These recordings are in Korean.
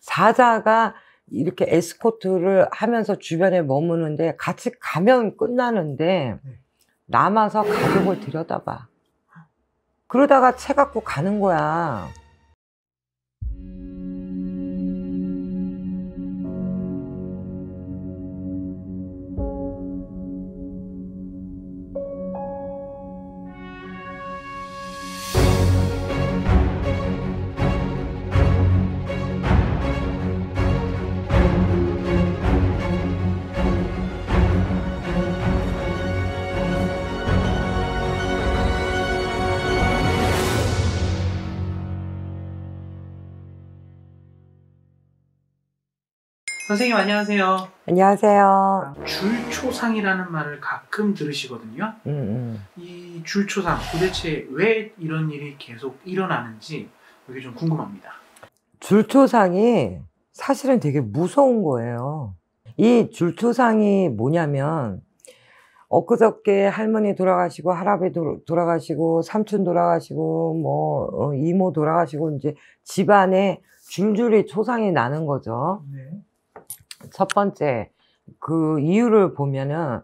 사자가 이렇게 에스코트를 하면서 주변에 머무는데 같이 가면 끝나는데 남아서 가족을 들여다봐. 그러다가 채 갖고 가는 거야. 선생님 안녕하세요. 안녕하세요. 줄초상이라는 말을 가끔 들으시거든요. 이 줄초상 도대체 왜 이런 일이 계속 일어나는지 이게 좀 궁금합니다. 줄초상이 사실은 되게 무서운 거예요. 이 줄초상이 뭐냐면 엊그저께 할머니 돌아가시고 할아버지 돌아가시고 삼촌 돌아가시고 뭐 이모 돌아가시고 이제 집안에 줄줄이 초상이 나는 거죠. 네. 첫 번째 그 이유를 보면은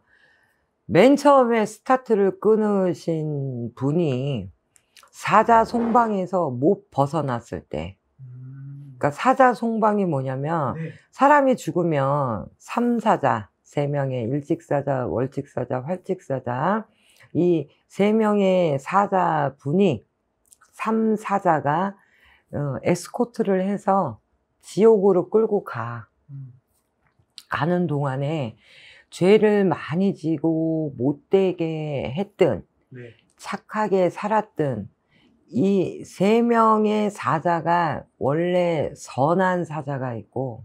맨 처음에 스타트를 끊으신 분이 사자송방에서 못 벗어났을 때, 그러니까 사자송방이 뭐냐면 사람이 죽으면 3사자, 3명의 일직사자, 월직사자, 활직사자 이 3명의 사자분이 3사자가 에스코트를 해서 지옥으로 끌고 가는 동안에 죄를 많이 지고 못되게 했든 네. 착하게 살았든 이 3명의 사자가 원래 선한 사자가 있고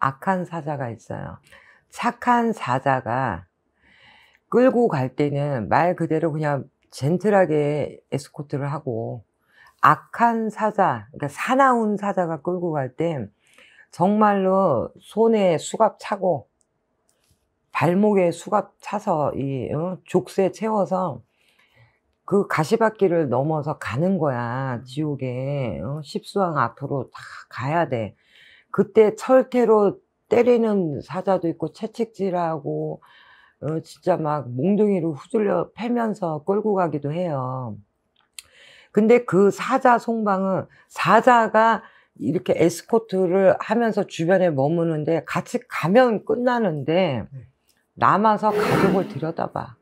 악한 사자가 있어요. 착한 사자가 끌고 갈 때는 말 그대로 그냥 젠틀하게 에스코트를 하고 악한 사자, 그러니까 사나운 사자가 끌고 갈 때 정말로 손에 수갑 차고 발목에 수갑 차서 이 족쇄 채워서 그 가시밭길을 넘어서 가는 거야. 지옥에 십수왕 앞으로 다 가야 돼. 그때 철퇴로 때리는 사자도 있고 채찍질하고 진짜 막 몽둥이로 후들려 패면서 끌고 가기도 해요. 근데 그 사자 송방은 사자가 이렇게 에스코트를 하면서 주변에 머무는데 같이 가면 끝나는데 남아서 가족을 들여다봐.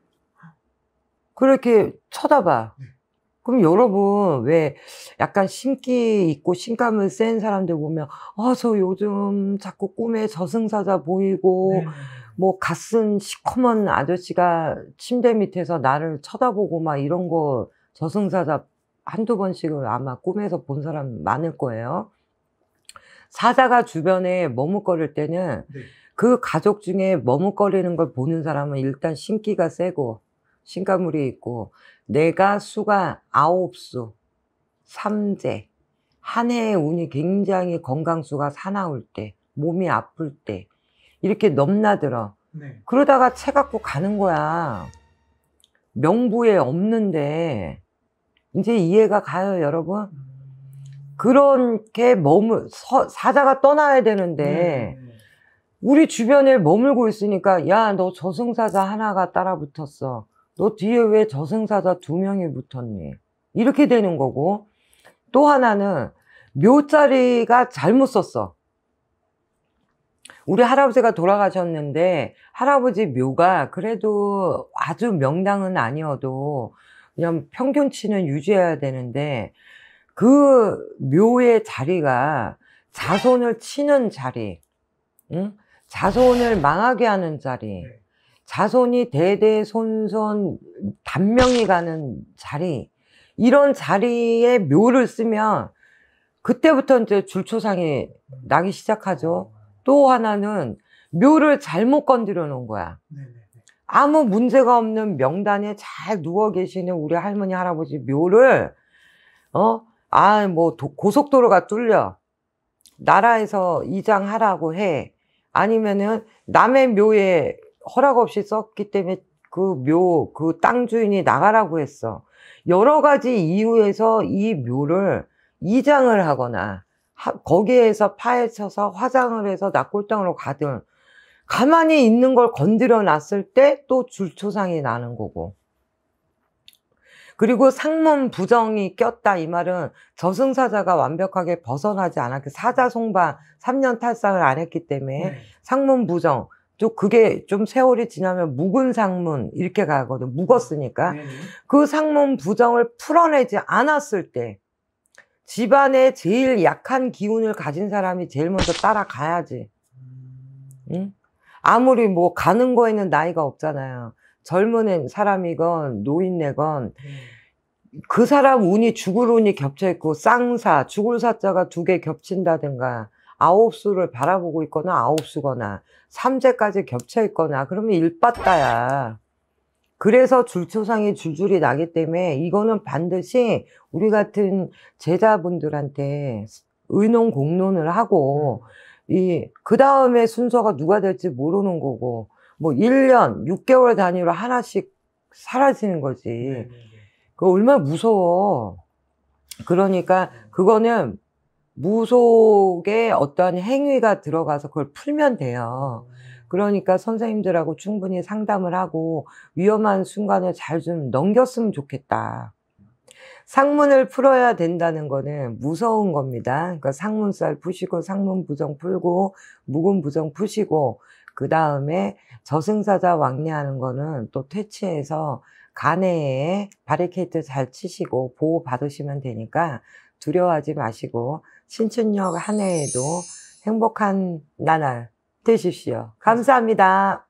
그렇게 쳐다봐. 그럼 여러분 왜 약간 신기 있고 신감을 센 사람들 보면 저 요즘 자꾸 꿈에 저승사자 보이고 뭐 갓쓴 시커먼 아저씨가 침대 밑에서 나를 쳐다보고 막 이런 거 저승사자 한두 번씩은 아마 꿈에서 본 사람 많을 거예요. 사자가 주변에 머뭇거릴 때는 네. 그 가족 중에 머뭇거리는 걸 보는 사람은 일단 신기가 세고 신가물이 있고 내가 수가 9수, 3재, 한 해의 운이 굉장히 건강수가 사나울 때, 몸이 아플 때 이렇게 넘나들어. 네. 그러다가 채 갖고 가는 거야. 명부에 없는데 이제 이해가 가요, 여러분? 그렇게 사자가 떠나야 되는데 우리 주변에 머물고 있으니까 야, 너 저승사자 하나가 따라 붙었어. 너 뒤에 왜 저승사자 2명이 붙었니? 이렇게 되는 거고 또 하나는 묘자리가 잘못 썼어. 우리 할아버지가 돌아가셨는데 할아버지 묘가 그래도 아주 명당은 아니어도 그냥 평균치는 유지해야 되는데 그 묘의 자리가 자손을 치는 자리, 응? 자손을 망하게 하는 자리, 자손이 대대손손 단명이 가는 자리, 이런 자리에 묘를 쓰면 그때부터 이제 줄초상이 나기 시작하죠. 또 하나는 묘를 잘못 건드려 놓은 거야. 아무 문제가 없는 명단에 잘 누워 계시는 우리 할머니 할아버지 묘를 뭐 고속도로가 뚫려 나라에서 이장하라고 해 아니면은 남의 묘에 허락 없이 썼기 때문에 그 묘 그 땅 주인이 나가라고 했어. 여러 가지 이유에서 이 묘를 이장을 하거나 거기에서 파헤쳐서 화장을 해서 낙골당으로 가든 가만히 있는 걸 건드려 놨을 때 또 줄초상이 나는 거고, 그리고 상문 부정이 꼈다 이 말은 저승사자가 완벽하게 벗어나지 않았기, 사자송반 3년 탈상을 안 했기 때문에 상문 부정, 또 그게 좀 세월이 지나면 묵은 상문 이렇게 가거든, 묵었으니까. 그 상문 부정을 풀어내지 않았을 때 집안에 제일 약한 기운을 가진 사람이 제일 먼저 따라가야지. 응? 아무리 뭐 가는 거에는 나이가 없잖아요. 젊은 사람이건 노인네건 그 사람 운이 죽을 운이 겹쳐있고, 쌍사, 죽을 사자가 두 개 겹친다든가, 아홉수를 바라보고 있거나 아홉수거나 삼재까지 겹쳐있거나 그러면 일빠따야. 그래서 줄초상이 줄줄이 나기 때문에 이거는 반드시 우리 같은 제자분들한테 의논 공론을 하고, 그 다음에 순서가 누가 될지 모르는 거고, 뭐 1년 6개월 단위로 하나씩 사라지는 거지. 그거 얼마나 무서워. 그러니까 그거는 무속의 어떠한 행위가 들어가서 그걸 풀면 돼요. 그러니까 선생님들하고 충분히 상담을 하고 위험한 순간을 잘 좀 넘겼으면 좋겠다. 상문을 풀어야 된다는 거는 무서운 겁니다. 그러니까 상문살 푸시고, 상문 부정 풀고, 묵은 부정 푸시고, 그 다음에 저승사자 왕래하는 거는 또 퇴치해서 간에 바리케이트 잘 치시고 보호 받으시면 되니까 두려워하지 마시고 신춘역 한 해에도 행복한 나날 되십시오. 감사합니다.